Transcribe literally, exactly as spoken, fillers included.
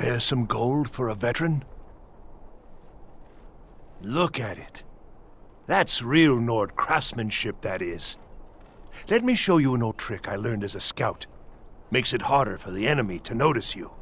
spare some gold for a veteran? Look at it. That's real Nord craftsmanship, that is. Let me show you an old trick I learned as a scout. Makes it harder for the enemy to notice you.